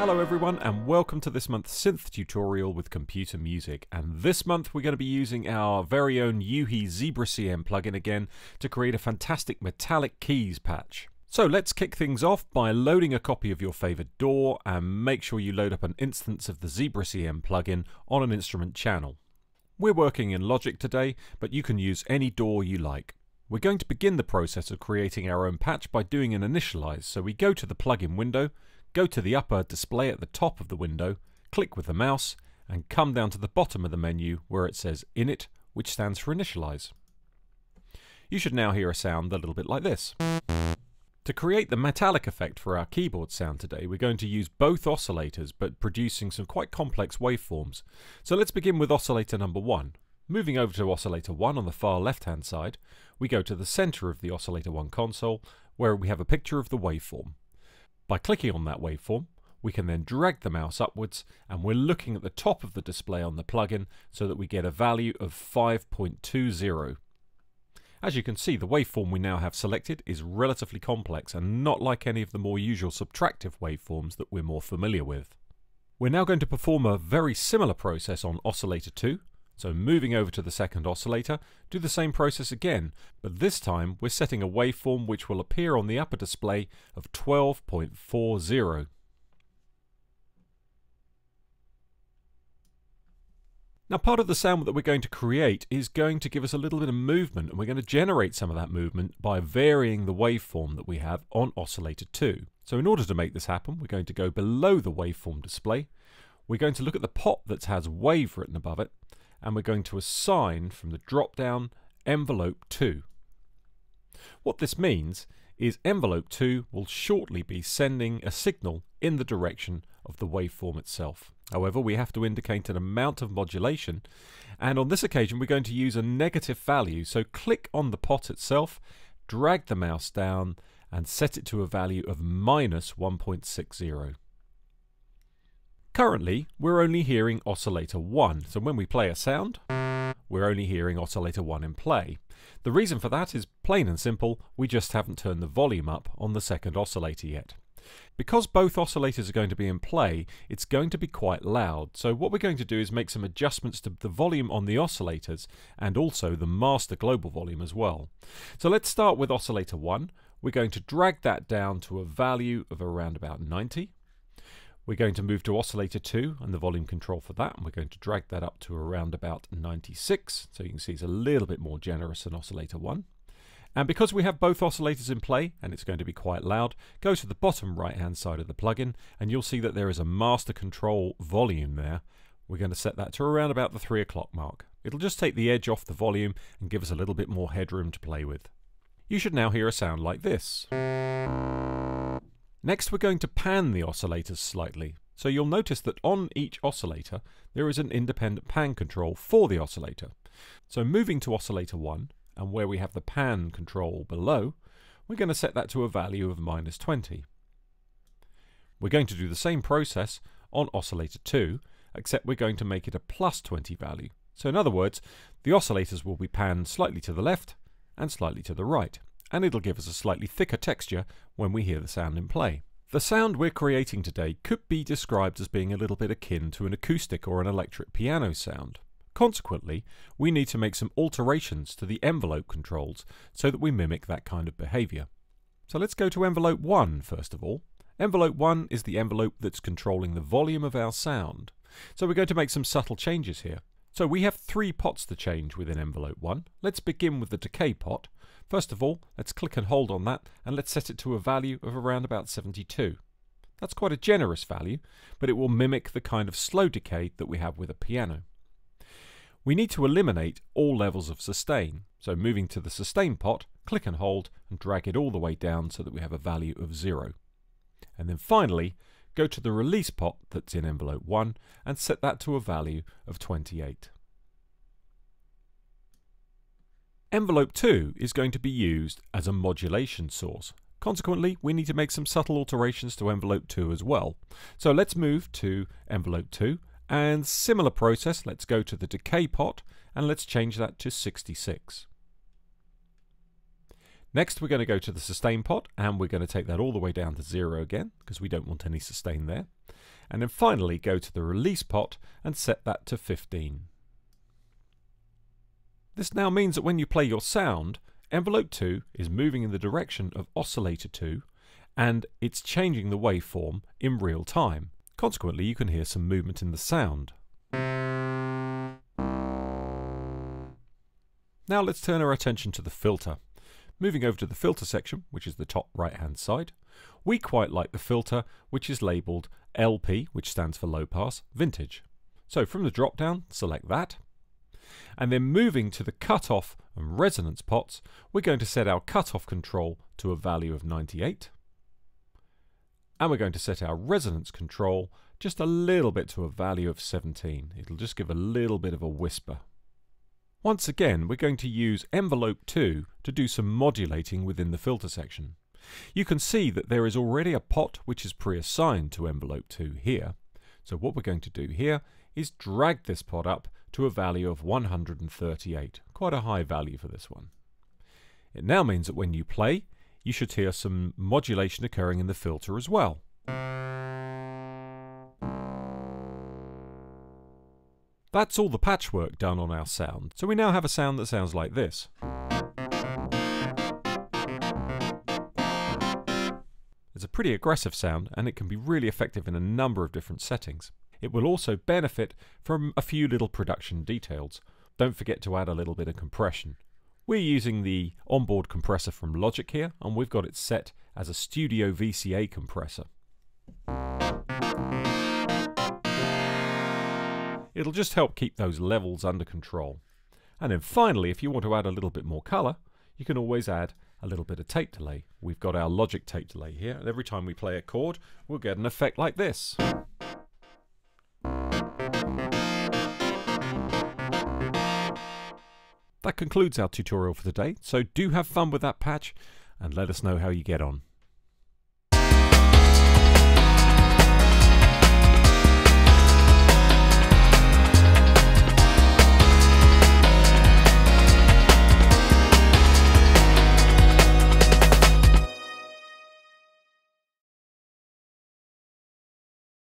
Hello everyone and welcome to this month's synth tutorial with Computer Music, and this month we're going to be using our very own U-He Zebra CM plugin again to create a fantastic metallic keys patch. So let's kick things off by loading a copy of your favorite DAW, and make sure you load up an instance of the Zebra CM plugin on an instrument channel. We're working in Logic today, but you can use any DAW you like. We're going to begin the process of creating our own patch by doing an initialize, so we go to the plugin window, go to the upper display at the top of the window, click with the mouse, and come down to the bottom of the menu where it says Init, which stands for Initialize. You should now hear a sound a little bit like this. To create the metallic effect for our keyboard sound today, we're going to use both oscillators, but producing some quite complex waveforms. So let's begin with oscillator number 1. Moving over to oscillator 1 on the far left-hand side, we go to the center of the oscillator 1 console, where we have a picture of the waveform. By clicking on that waveform, we can then drag the mouse upwards, and we're looking at the top of the display on the plugin so that we get a value of 5.20. As you can see, the waveform we now have selected is relatively complex and not like any of the more usual subtractive waveforms that we're more familiar with. We're now going to perform a very similar process on oscillator 2, so moving over to the second oscillator, do the same process again, but this time we're setting a waveform which will appear on the upper display of 12.40. Now, part of the sound that we're going to create is going to give us a little bit of movement, and we're going to generate some of that movement by varying the waveform that we have on oscillator 2. So in order to make this happen, we're going to go below the waveform display, we're going to look at the pot that has wave written above it, and we're going to assign from the drop-down envelope 2. What this means is envelope 2 will shortly be sending a signal in the direction of the waveform itself. However, we have to indicate an amount of modulation, and on this occasion we're going to use a negative value, so click on the pot itself, drag the mouse down, and set it to a value of minus 1.60. Currently, we're only hearing oscillator 1, so when we play a sound, we're only hearing oscillator 1 in play. The reason for that is plain and simple, we just haven't turned the volume up on the second oscillator yet. Because both oscillators are going to be in play, it's going to be quite loud, so what we're going to do is make some adjustments to the volume on the oscillators and also the master global volume as well. So let's start with oscillator 1. We're going to drag that down to a value of around about 90. We're going to move to oscillator 2 and the volume control for that, and we're going to drag that up to around about 96, so you can see it's a little bit more generous than oscillator 1. And because we have both oscillators in play, and it's going to be quite loud, go to the bottom right hand side of the plugin and you'll see that there is a master control volume there. We're going to set that to around about the 3 o'clock mark. It'll just take the edge off the volume and give us a little bit more headroom to play with. You should now hear a sound like this. Next, we're going to pan the oscillators slightly, so you'll notice that on each oscillator there is an independent pan control for the oscillator. So moving to oscillator 1, and where we have the pan control below, we're going to set that to a value of minus 20. We're going to do the same process on oscillator 2, except we're going to make it a plus 20 value. So in other words, the oscillators will be panned slightly to the left and slightly to the right, and it'll give us a slightly thicker texture when we hear the sound in play. The sound we're creating today could be described as being a little bit akin to an acoustic or an electric piano sound. Consequently, we need to make some alterations to the envelope controls so that we mimic that kind of behaviour. So let's go to envelope 1 first of all. Envelope 1 is the envelope that's controlling the volume of our sound. So we're going to make some subtle changes here. So we have 3 pots to change within envelope 1. Let's begin with the decay pot. First of all, let's click and hold on that, and let's set it to a value of around about 72. That's quite a generous value, but it will mimic the kind of slow decay that we have with a piano. We need to eliminate all levels of sustain, so moving to the sustain pot, click and hold, and drag it all the way down so that we have a value of 0. And then finally, go to the release pot that's in envelope 1 and set that to a value of 28. Envelope 2 is going to be used as a modulation source. Consequently, we need to make some subtle alterations to envelope 2 as well. So let's move to envelope 2, and similar process, let's go to the decay pot and let's change that to 66. Next, we're going to go to the sustain pot and we're going to take that all the way down to 0 again, because we don't want any sustain there. and then finally go to the release pot and set that to 15. This now means that when you play your sound, envelope 2 is moving in the direction of oscillator 2 and it's changing the waveform in real time. Consequently, you can hear some movement in the sound. Now let's turn our attention to the filter. Moving over to the filter section, which is the top right hand side, we quite like the filter which is labelled LP, which stands for low pass, vintage. So from the drop down, select that. And then moving to the cutoff and resonance pots, we're going to set our cutoff control to a value of 98. And we're going to set our resonance control just a little bit to a value of 17. It'll just give a little bit of a whisper. Once again, we're going to use envelope 2 to do some modulating within the filter section. You can see that there is already a pot which is pre-assigned to envelope 2 here. So what we're going to do here is drag this pot up to a value of 138, quite a high value for this one. It now means that when you play, you should hear some modulation occurring in the filter as well. That's all the patchwork done on our sound, so we now have a sound that sounds like this. It's a pretty aggressive sound and it can be really effective in a number of different settings. It will also benefit from a few little production details. Don't forget to add a little bit of compression. We're using the onboard compressor from Logic here, and we've got it set as a Studio VCA compressor. It'll just help keep those levels under control. And then finally, if you want to add a little bit more colour, you can always add a little bit of tape delay. We've got our Logic tape delay here, and every time we play a chord, we'll get an effect like this. That concludes our tutorial for the day, so do have fun with that patch and let us know how you get on.